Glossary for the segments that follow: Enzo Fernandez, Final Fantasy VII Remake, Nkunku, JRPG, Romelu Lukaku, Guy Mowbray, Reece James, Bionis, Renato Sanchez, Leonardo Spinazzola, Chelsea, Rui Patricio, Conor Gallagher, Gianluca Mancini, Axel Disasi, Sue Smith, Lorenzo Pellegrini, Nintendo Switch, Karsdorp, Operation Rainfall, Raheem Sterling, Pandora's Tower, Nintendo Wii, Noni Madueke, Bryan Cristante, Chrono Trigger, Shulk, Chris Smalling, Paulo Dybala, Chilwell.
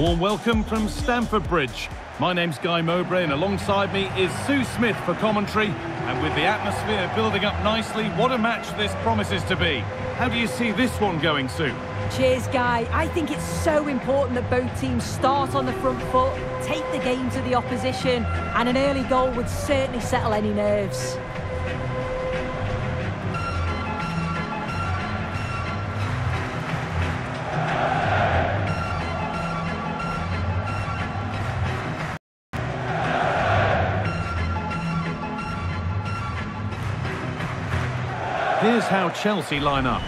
Warm welcome from Stamford Bridge. My name's Guy Mowbray and alongside me is Sue Smith for commentary. And with the atmosphere building up nicely, what a match this promises to be. How do you see this one going, Sue? Cheers, Guy. I think it's so important that both teams start on the front foot, take the game to the opposition, and an early goal would certainly settle any nerves. Here's how Chelsea line up.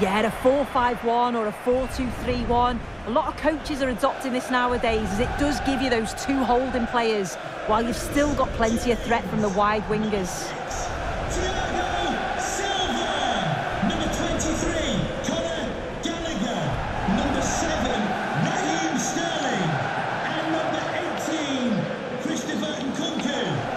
Yeah, a 4-5-1 or a 4-2-3-1. A lot of coaches are adopting this nowadays as it does give you those two holding players while you've still got plenty of threat from the wide wingers. Number 23, Conor Gallagher. Number 7, Raheem Sterling. And number 18, Christopher Nkunku.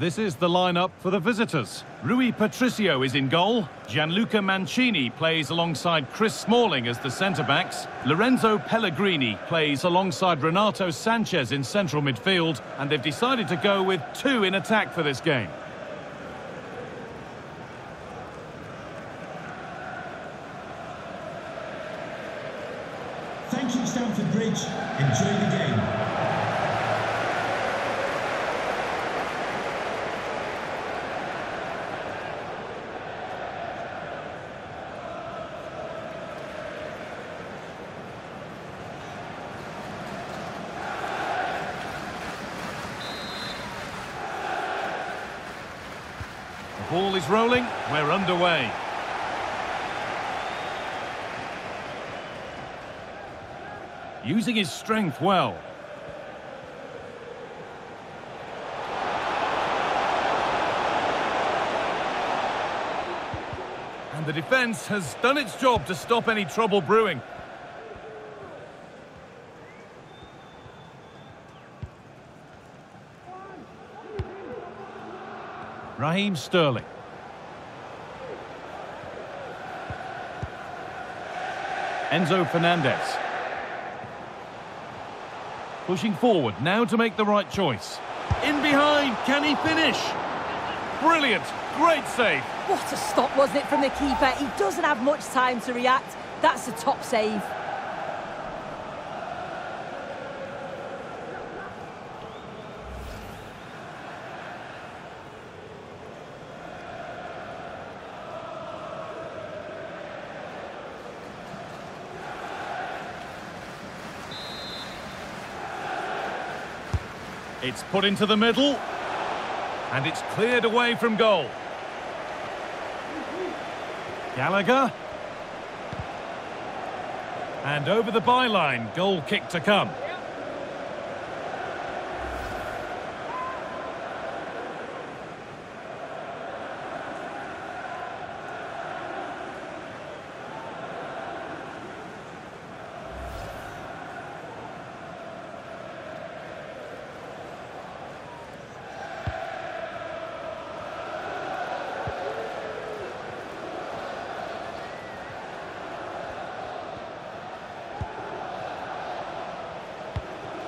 This is the lineup for the visitors. Rui Patricio is in goal. Gianluca Mancini plays alongside Chris Smalling as the centre-backs. Lorenzo Pellegrini plays alongside Renato Sanchez in central midfield. And they've decided to go with two in attack for this game. Thank you, Stamford Bridge. Enjoy the game. Ball is rolling, we're underway. Using his strength well. And the defence has done its job to stop any trouble brewing. Raheem Sterling. Enzo Fernandez. Pushing forward, now to make the right choice. In behind, can he finish? Brilliant, great save. What a stop, wasn't it, from the keeper? He doesn't have much time to react. That's a top save. It's put into the middle, and it's cleared away from goal. Gallagher. And over the byline, goal kick to come.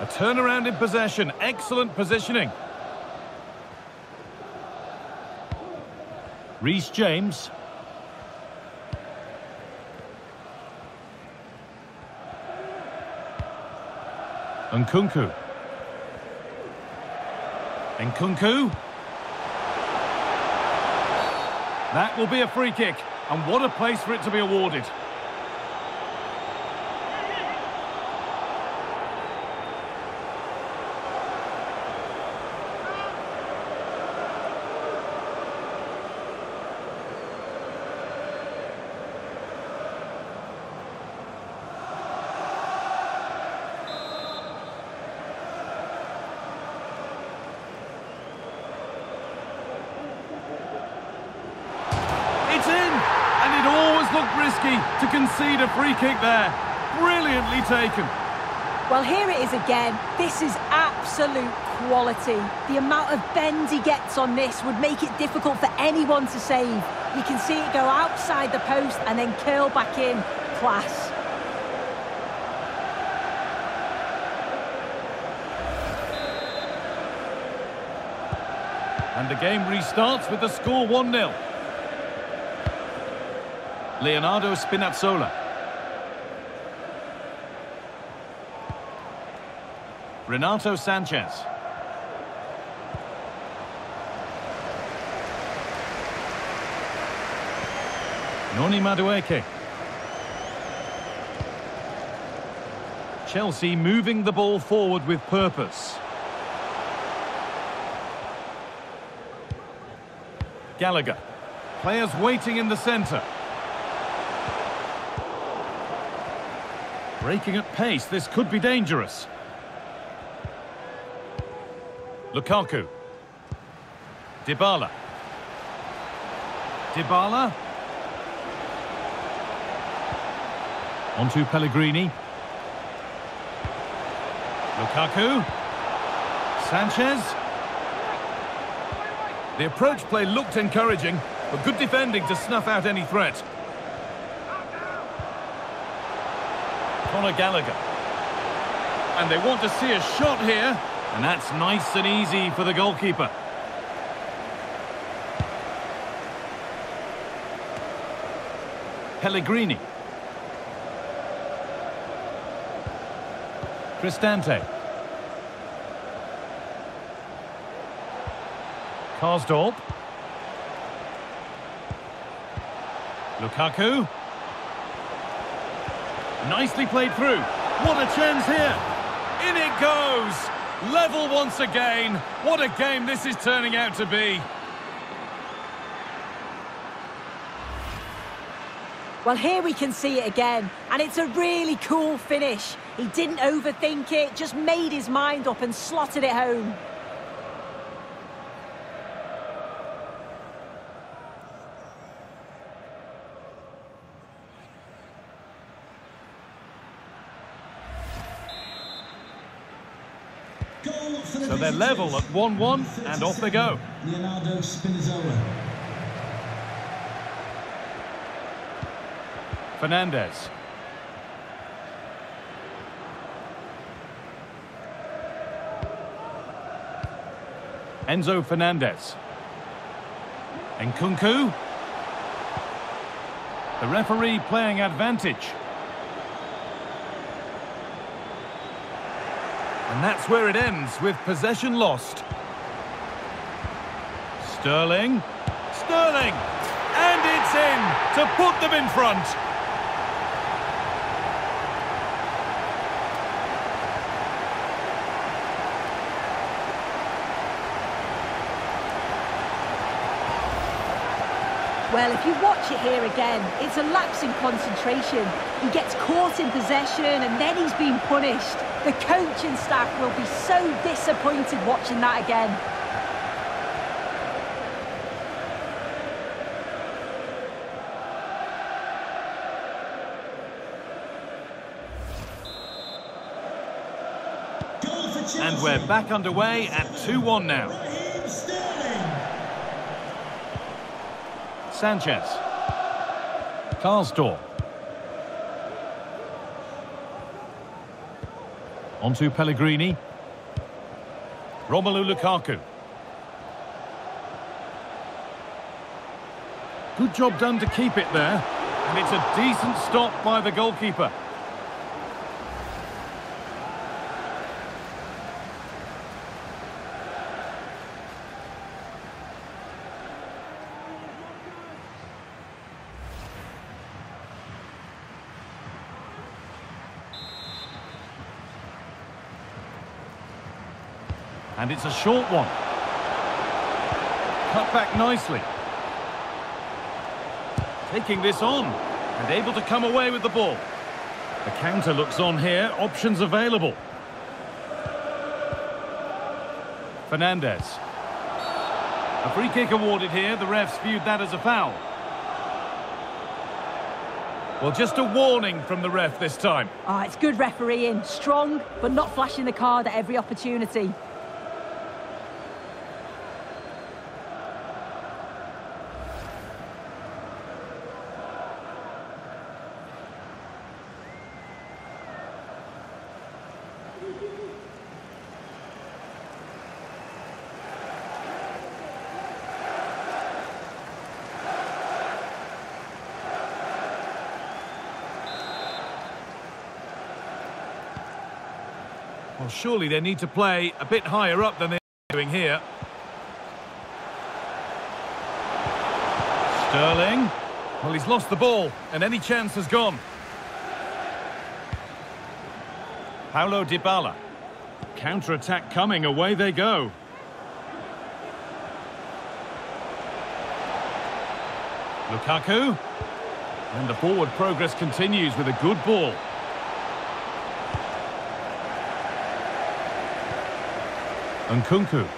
A turnaround in possession, excellent positioning. Reece James. Nkunku. Nkunku. That will be a free kick, and what a place for it to be awarded. Looked risky to concede a free kick there. Brilliantly taken. Well, here it is again. This is absolute quality. The amount of bend he gets on this would make it difficult for anyone to save. You can see it go outside the post and then curl back in. Class. And the game restarts with the score 1-0. Leonardo Spinazzola. Renato Sanchez. Noni Madueke. Chelsea moving the ball forward with purpose. Gallagher. Players waiting in the centre. Breaking at pace, this could be dangerous. Lukaku. Dybala. Dybala. Onto Pellegrini. Lukaku. Sanchez. The approach play looked encouraging, but good defending to snuff out any threat. Conor Gallagher. And they want to see a shot here. And that's nice and easy for the goalkeeper. Pellegrini. Cristante. Karsdorp. Lukaku. Nicely played through. What a chance here. In it goes. Level once again. What a game this is turning out to be. Well, here we can see it again, and it's a really cool finish. He didn't overthink it, just made his mind up and slotted it home. So they're level at 1-1, and off they go. Leonardo Spinazzola. Fernandez. Enzo Fernandez. Nkunku. The referee playing advantage. And that's where it ends, with possession lost. Sterling. Sterling! And it's in to put them in front. Well, if you watch it here again, it's a lapse in concentration. He gets caught in possession and then he's been punished. The coach and staff will be so disappointed watching that again. And we're back underway at 2-1 now. Sanchez. Karsdorp. Onto Pellegrini. Romelu Lukaku. Good job done to keep it there. And it's a decent stop by the goalkeeper. And it's a short one. Cut back nicely. Taking this on and able to come away with the ball. The counter looks on here. Options available. Fernandez. A free kick awarded here. The refs viewed that as a foul. Well, just a warning from the ref this time. It's good refereeing. Strong, but not flashing the card at every opportunity. Well, surely they need to play a bit higher up than they're doing here. Sterling. Well, he's lost the ball, and any chance has gone. Paulo Dybala. Counter-attack coming, away they go. Lukaku. And the forward progress continues with a good ball. Nkunku.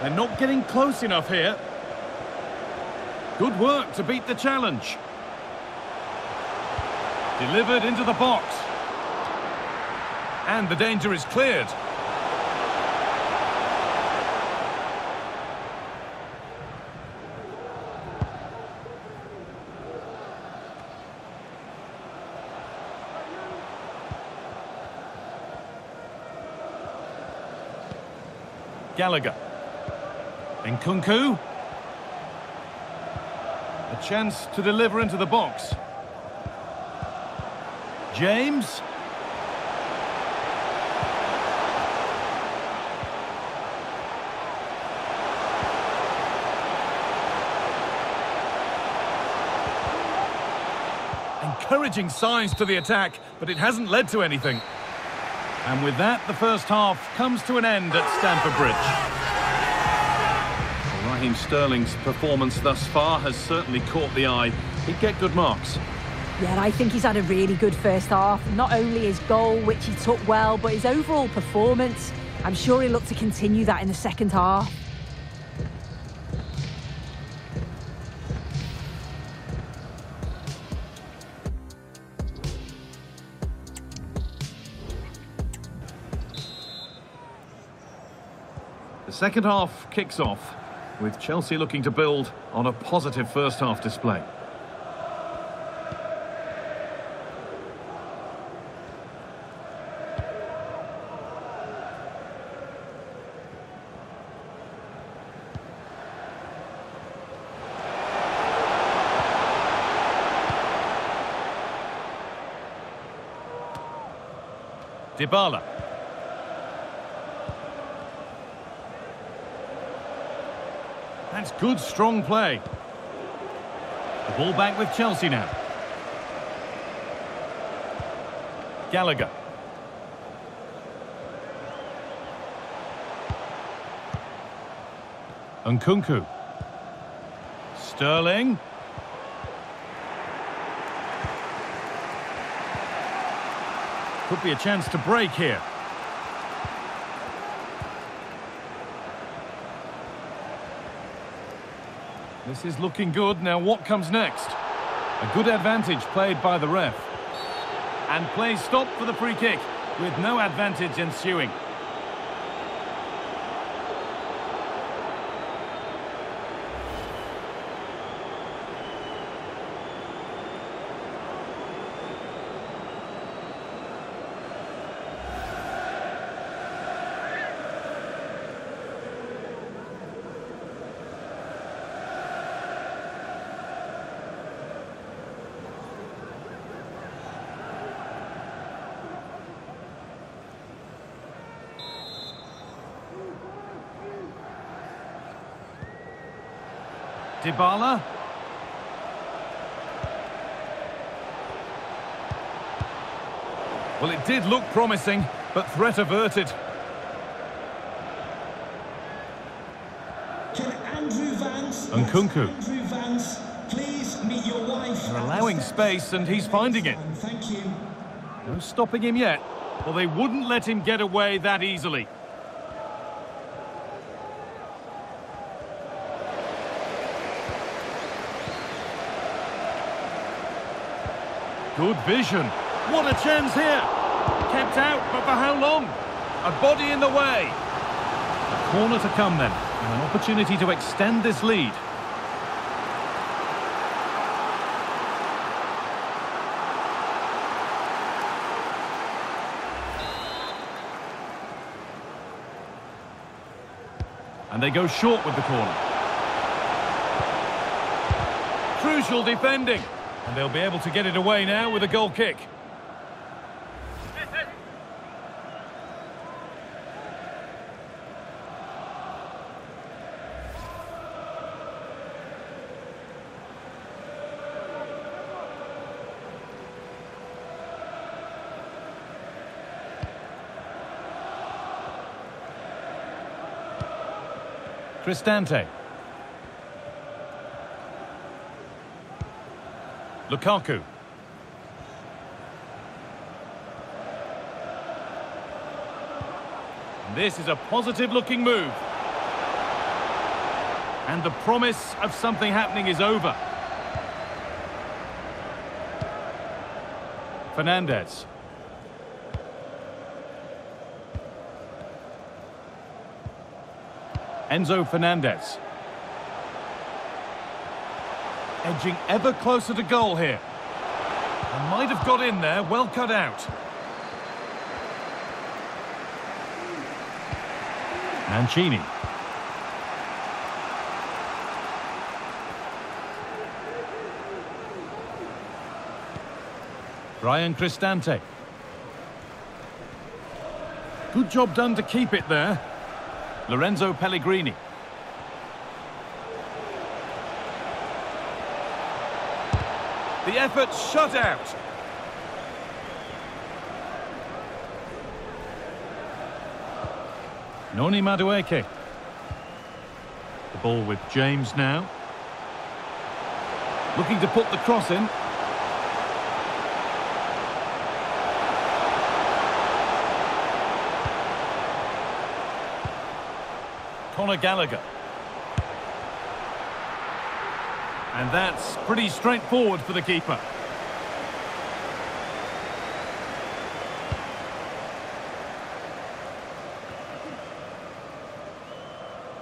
They're not getting close enough here. Good work to beat the challenge. Delivered into the box. And the danger is cleared. Gallagher. Nkunku. A chance to deliver into the box. James. Encouraging signs to the attack, but it hasn't led to anything. And with that, the first half comes to an end at Stamford Bridge. Well, Raheem Sterling's performance thus far has certainly caught the eye. He'd get good marks. Yeah, I think he's had a really good first half. Not only his goal, which he took well, but his overall performance. I'm sure he'll look to continue that in the second half. The second half kicks off, with Chelsea looking to build on a positive first half display. Dybala. That's good, strong play. The ball back with Chelsea now. Gallagher. Nkunku. Sterling. Could be a chance to break here. This is looking good. Now what comes next? A good advantage played by the ref. And play stopped for the free kick, with no advantage ensuing. Dybala. Well, it did look promising, but threat averted. Nkunku. They're allowing space, and he's finding it. Thank you. No stopping him yet. Well, they wouldn't let him get away that easily. Good vision. What a chance here. Kept out, but for how long? A body in the way. A corner to come then, and an opportunity to extend this lead. And they go short with the corner. Crucial defending. And they'll be able to get it away now with a goal kick. Cristante. Lukaku. This is a positive-looking move. And the promise of something happening is over. Fernandez. Enzo Fernandez. Edging ever closer to goal here. And might have got in there, well cut out. Mancini. Bryan Cristante. Good job done to keep it there. Lorenzo Pellegrini. The effort shut out. Noni Madueke. The ball with James now. Looking to put the cross in. Conor Gallagher. And that's pretty straightforward for the keeper.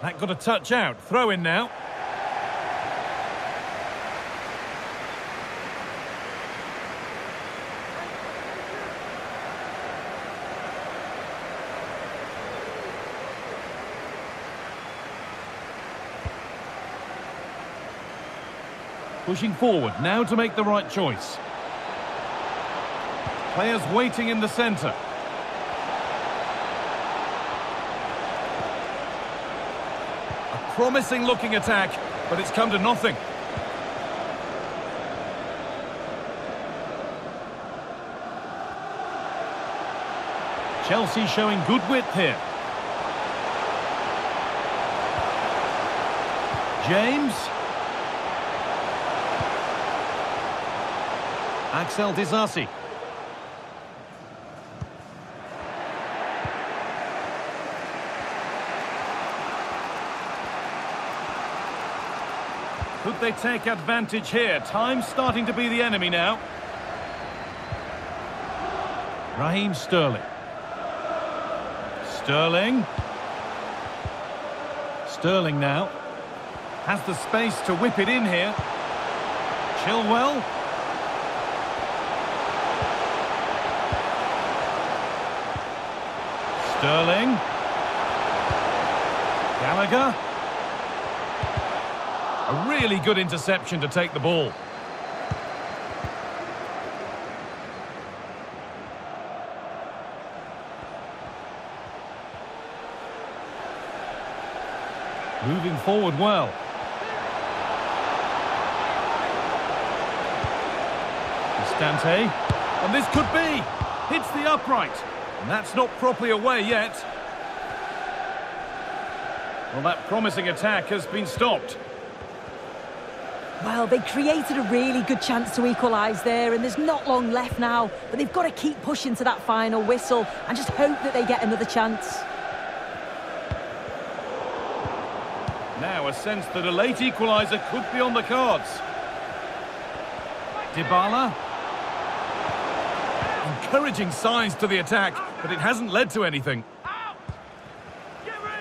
That got a touch out. Throw in now. Pushing forward, now to make the right choice. Players waiting in the centre. A promising looking attack, but it's come to nothing. Chelsea showing good width here. James. Axel Disasi. Could they take advantage here? Time's starting to be the enemy now. Raheem Sterling. Sterling now. Has the space to whip it in here. Chilwell. Sterling. Gallagher. A really good interception to take the ball. Moving forward well. Cristante. And this could be. Hits the upright. And that's not properly away yet. Well, that promising attack has been stopped. Well, they created a really good chance to equalise there, and there's not long left now. But they've got to keep pushing to that final whistle and just hope that they get another chance. Now a sense that a late equaliser could be on the cards. Dybala. Encouraging signs to the attack, but it hasn't led to anything.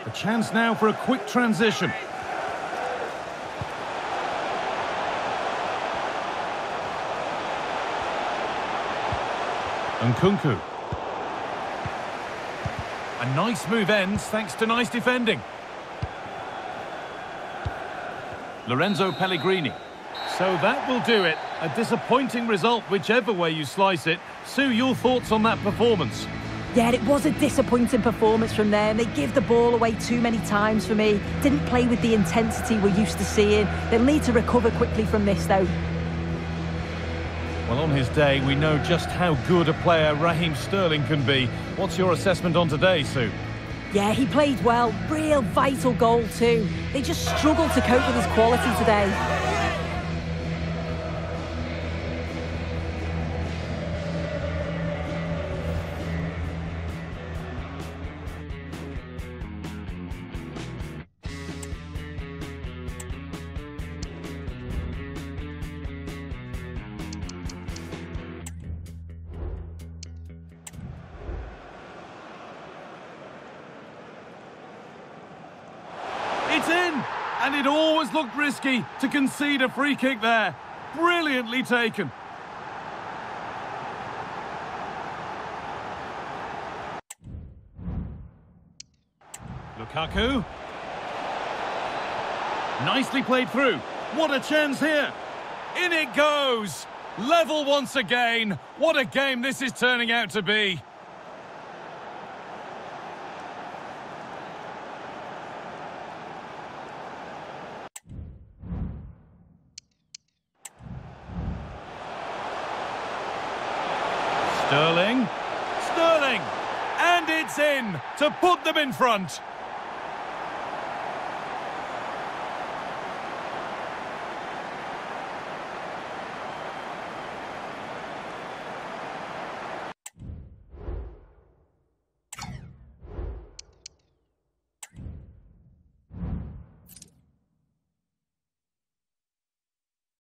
A chance now for a quick transition. Nkunku. A nice move ends thanks to nice defending. Lorenzo Pellegrini. So that will do it. A disappointing result whichever way you slice it. Sue, your thoughts on that performance? Yeah, it was a disappointing performance from them. They give the ball away too many times for me. Didn't play with the intensity we're used to seeing. They'll need to recover quickly from this, though. Well, on his day, we know just how good a player Raheem Sterling can be. What's your assessment on today, Sue? Yeah, he played well. Real vital goal, too. They just struggled to cope with his quality today. It's in, and it always looked risky to concede a free kick there. Brilliantly taken. Lukaku. Nicely played through. What a chance here. In it goes. Level once again. What a game this is turning out to be. Sterling, and it's in to put them in front.